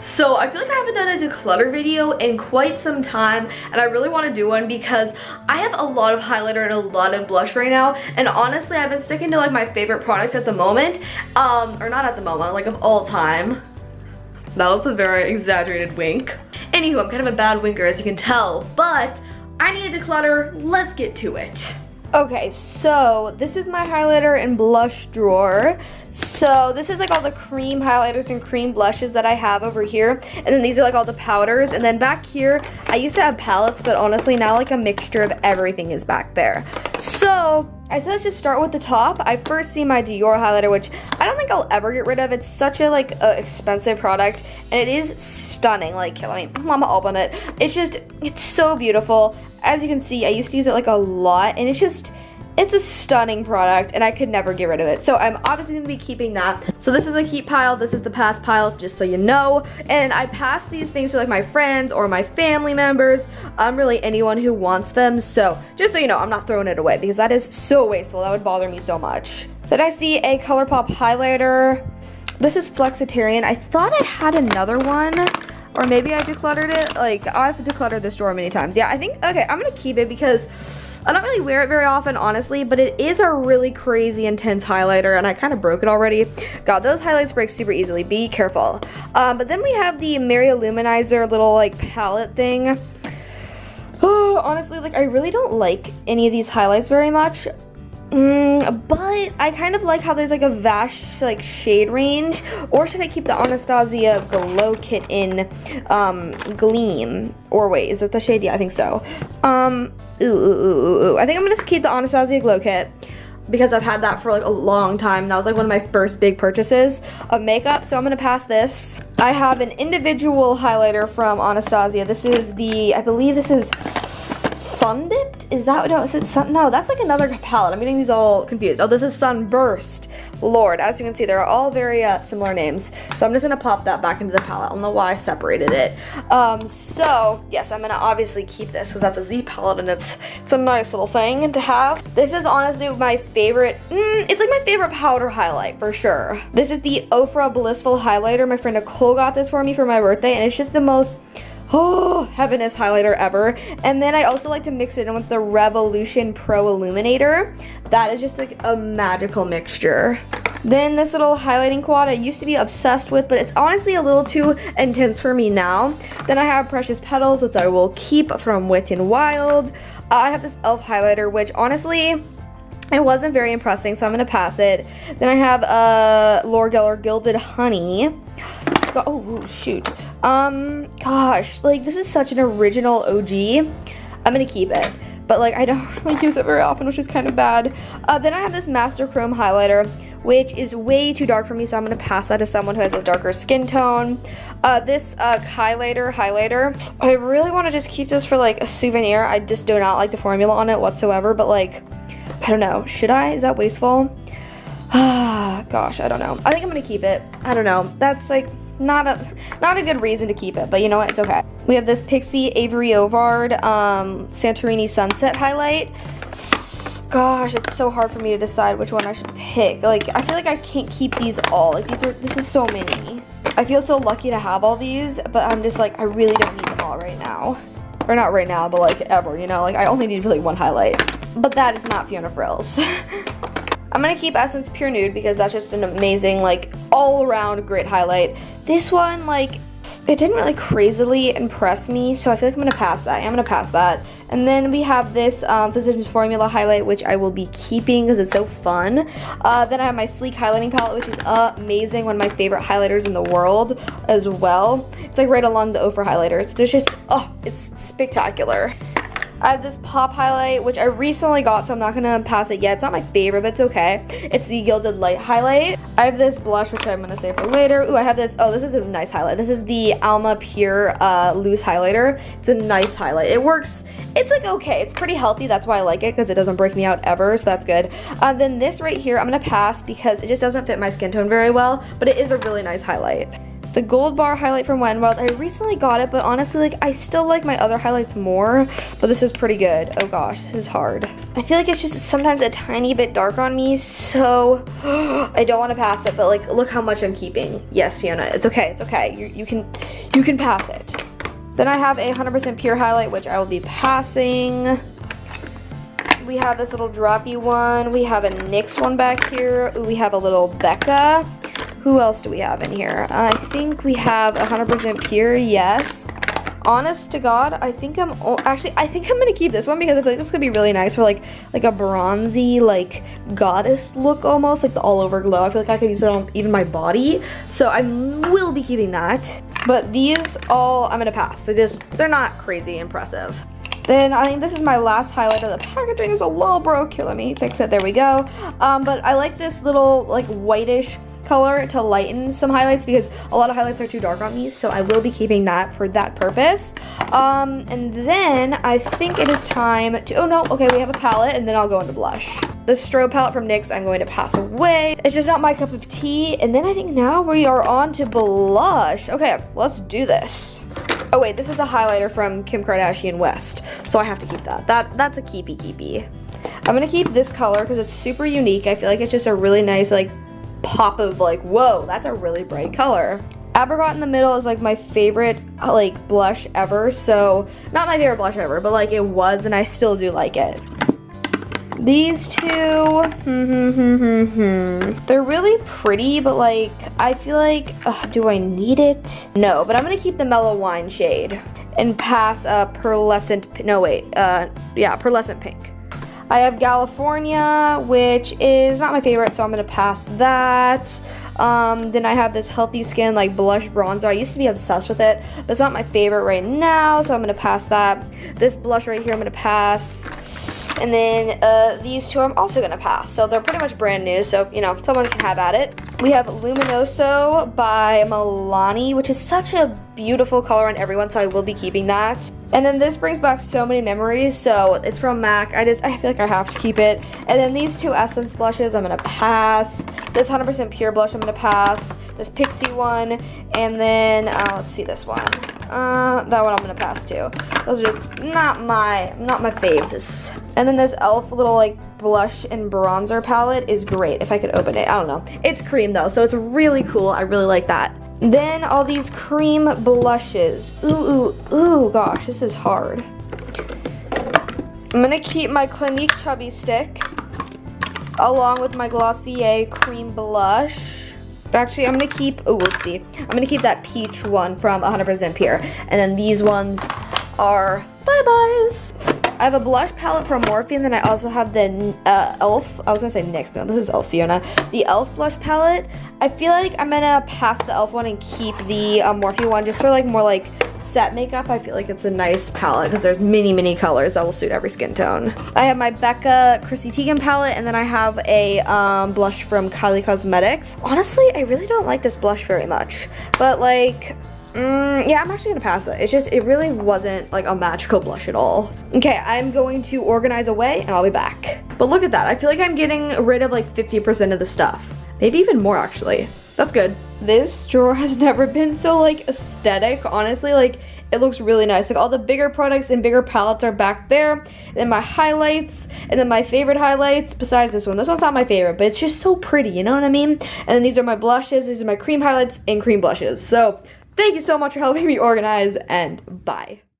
So I feel like I haven't done a declutter video in quite some time, and I really want to do one because I have a lot of highlighter and a lot of blush right now, and honestly I've been sticking to like my favorite products at the moment, or not at the moment, like of all time. That was a very exaggerated wink. Anywho, I'm kind of a bad winker as you can tell, but I need to declutter, let's get to it. Okay, so this is my highlighter and blush drawer. So this is like all the cream highlighters and cream blushes that I have over here. And then these are like all the powders. And then back here, I used to have palettes, but honestly now like a mixture of everything is back there. So I said let's just start with the top. I first see my Dior highlighter, which I don't think I'll ever get rid of. It's such a like expensive product, and it is stunning. Like, let me mama up on it. It's just, it's so beautiful. As you can see, I used to use it like a lot, and it's just, it's a stunning product, and I could never get rid of it. So I'm obviously gonna be keeping that. So this is a keep pile, this is the past pile, just so you know. And I pass these things to like my friends or my family members, really anyone who wants them. So just so you know, I'm not throwing it away because that is so wasteful. That would bother me so much. Then I see a ColourPop highlighter. This is Flexitarian. I thought I had another one. Or maybe I decluttered it. Like, I've decluttered this drawer many times. Yeah, I think, okay, I'm gonna keep it because I don't really wear it very often, honestly, but it is a really crazy intense highlighter, and I kind of broke it already. God, those highlights break super easily. Be careful. But then we have the Mary Lou Manizer little, like, palette thing. Oh, honestly, like, I really don't like any of these highlights very much. But I kind of like how there's like a vast like shade range. Or should I keep the Anastasia Glow Kit in Gleam? Or wait, is that the shade? Yeah, I think so. I think I'm gonna keep the Anastasia Glow Kit because I've had that for like a long time. That was like one of my first big purchases of makeup, so I'm gonna pass this. I have an individual highlighter from Anastasia. This is the, I believe this is Sundipped? Is that, no, is it Sun? No, that's like another palette. I'm getting these all confused. Oh, this is Sunburst. Lord, as you can see, they're all very similar names. So I'm just gonna pop that back into the palette. I don't know why I separated it. So yes, I'm gonna obviously keep this because that's a Z palette and it's a nice little thing to have. This is honestly my favorite, it's like my favorite powder highlight for sure. This is the Ofra Blissful Highlighter. My friend Nicole got this for me for my birthday, and it's just the most, oh, heavenest highlighter ever. And then I also like to mix it in with the Revolution Pro Illuminator. That is just like a magical mixture. Then this little highlighting quad I used to be obsessed with, but it's honestly a little too intense for me now. Then I have Precious Petals, which I will keep from Wet n Wild. I have this e.l.f. highlighter, which honestly, it wasn't very impressive, so I'm gonna pass it. Then I have Laura Geller Gilded Honey. Oh, shoot. Gosh, like, this is such an original OG. I'm gonna keep it, but like I don't really use it very often, which is kind of bad. Then I have this Master Chrome highlighter, which is way too dark for me, so I'm gonna pass that to someone who has a darker skin tone. This highlighter, I really want to just keep this for like a souvenir. I just do not like the formula on it whatsoever, but like, I don't know, should I? Is that wasteful? Gosh, I don't know. I think I'm gonna keep it. I don't know, that's like not a good reason to keep it, but you know what, it's okay. We have this Pixie Avery Ovard Santorini Sunset highlight. Gosh, it's so hard for me to decide which one I should pick. Like, I feel like I can't keep these all. Like, this is so many. I feel so lucky to have all these, but I'm just like, I really don't need them all right now. Or not right now, but like ever, you know? Like, I only need really one highlight. But that is not Fiona Frills. I'm gonna keep Essence Pure Nude because that's just an amazing, like, all-around great highlight. This one, like, it didn't really crazily impress me, so I feel like I'm gonna pass that. I'm gonna pass that. And then we have this Physicians Formula highlight, which I will be keeping because it's so fun. Then I have my Sleek Highlighting Palette, which is amazing, one of my favorite highlighters in the world as well. It's like right along the Ofra highlighters. There's just, oh, it's spectacular. I have this pop highlight, which I recently got, so I'm not gonna pass it yet. It's not my favorite, but it's okay. It's the Gilded Light highlight. I have this blush, which I'm gonna save for later. Ooh, I have this, oh, this is a nice highlight. This is the Alma Pure Loose Highlighter. It's a nice highlight. It works, it's like okay. It's pretty healthy, that's why I like it, because it doesn't break me out ever, so that's good. Then this right here, I'm gonna pass because it just doesn't fit my skin tone very well, but it is a really nice highlight. the gold bar highlight from Wet n Wild. I recently got it, but honestly, like, I still like my other highlights more, but this is pretty good. Oh gosh, this is hard. I feel like it's just sometimes a tiny bit dark on me, so I don't want to pass it, but like, look how much I'm keeping. Yes, Fiona, it's okay, it's okay. You can pass it. Then I have a 100% Pure highlight, which I will be passing. We have this little droppy one. We have a NYX one back here. We have a little Becca. Who else do we have in here? I think we have 100% Pure, yes. Honest to God, I think I'm, actually, I think I'm going to keep this one because I feel like this could be really nice for like a bronzy, like goddess look almost, like the all over glow. I feel like I could use it on even my body. So I will be keeping that. But these all, I'm going to pass. They're not crazy impressive. Then I think this is my last highlight of the packaging. It's a little broke. Here, let me fix it. There we go. But I like this little like whitish color to lighten some highlights because a lot of highlights are too dark on me, so I will be keeping that for that purpose. And then I think it is time to, oh no, okay, we have a palette and then I'll go into blush. The Strobe palette from NYX I'm going to pass away. It's just not my cup of tea. And then I think now we are on to blush. Okay, let's do this. Oh wait, this is a highlighter from Kim Kardashian West, so I have to keep that. That's a keepy. I'm gonna keep this color because it's super unique. I feel like it's just a really nice like pop of like, whoa, that's a really bright color. Abergot in the middle is like my favorite like blush ever, so not my favorite blush ever, but like it was, and I still do like it. These two, they're really pretty, but like I feel like, ugh, do I need it? No, but I'm gonna keep the Mellow Wine shade and pass a pearlescent, no wait, yeah, pearlescent pink. I have California, which is not my favorite, so I'm gonna pass that. Then I have this Healthy Skin like blush bronzer. I used to be obsessed with it, but it's not my favorite right now, so I'm gonna pass that. This blush right here I'm gonna pass. And then these two I'm also gonna pass. So they're pretty much brand new, so you know, someone can have at it. We have Luminoso by Milani, which is such a beautiful color on everyone, so I will be keeping that. And then this brings back so many memories, so it's from MAC. I feel like I have to keep it. And then these two Essence blushes I'm gonna pass. This 100% Pure blush I'm gonna pass. This Pixie one, and then, let's see this one. That one I'm gonna pass too. Those are just not my faves. And then this e.l.f. little like blush and bronzer palette is great. If I could open it, I don't know. It's cream though, so it's really cool. I really like that. Then all these cream blushes. Ooh, gosh, this is hard. I'm gonna keep my Clinique Chubby Stick along with my Glossier cream blush. Actually, I'm gonna keep, oh, whoopsie. I'm gonna keep that peach one from 100% Pure. And then these ones are bye-byes. I have a blush palette from Morphe, and then I also have the e.l.f. I was gonna say NYX, no, this is e.l.f. Fiona. The e.l.f. blush palette. I feel like I'm gonna pass the e.l.f. one and keep the Morphe one just for like more like set makeup. I feel like it's a nice palette because there's many colors that will suit every skin tone. I have my Becca Chrissy Teigen palette, and then I have a blush from Kylie Cosmetics. Honestly, I really don't like this blush very much, but like, yeah, I'm actually gonna pass it. It's just, it really wasn't like a magical blush at all. Okay, I'm going to organize away and I'll be back. But look at that, I feel like I'm getting rid of like 50% of the stuff. Maybe even more actually. That's good. This drawer has never been so like aesthetic, honestly. Like, it looks really nice. Like, all the bigger products and bigger palettes are back there. And then my highlights, and then my favorite highlights, besides this one. This one's not my favorite, but it's just so pretty, you know what I mean? And then these are my blushes, these are my cream highlights, and cream blushes. So, thank you so much for helping me organize, and bye.